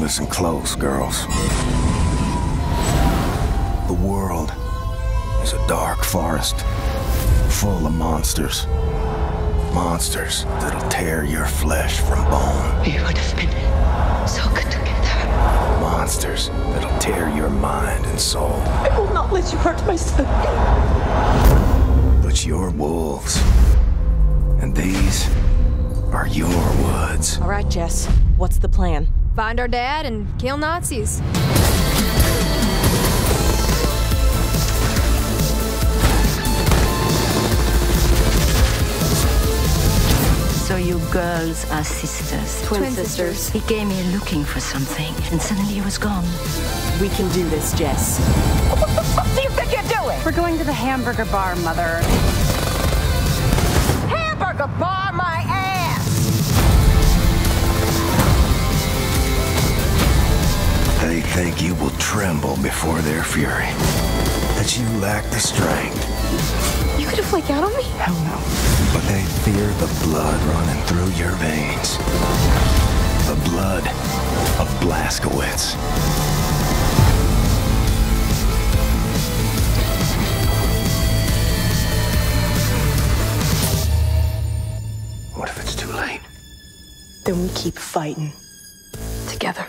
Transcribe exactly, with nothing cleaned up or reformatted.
Listen close, girls. The world is a dark forest full of monsters. Monsters that'll tear your flesh from bone. We would have been so good together. Monsters that'll tear your mind and soul. I will not let you hurt my son. But you're wolves. And these are your woods. All right, Jess. What's the plan? Find our dad and kill Nazis. So you girls are sisters. Twin, Twin sisters. sisters. He came here looking for something, and suddenly he was gone. We can do this, Jess. What the fuck do you think you're doing? We're going to the hamburger bar, Mother. Hamburger bar, my ass! They think you will tremble before their fury. That you lack the strength. You could have flaked out on me? Hell no. But they fear the blood running through your veins. The blood of Blazkowicz. What if it's too late? Then we keep fighting. Together.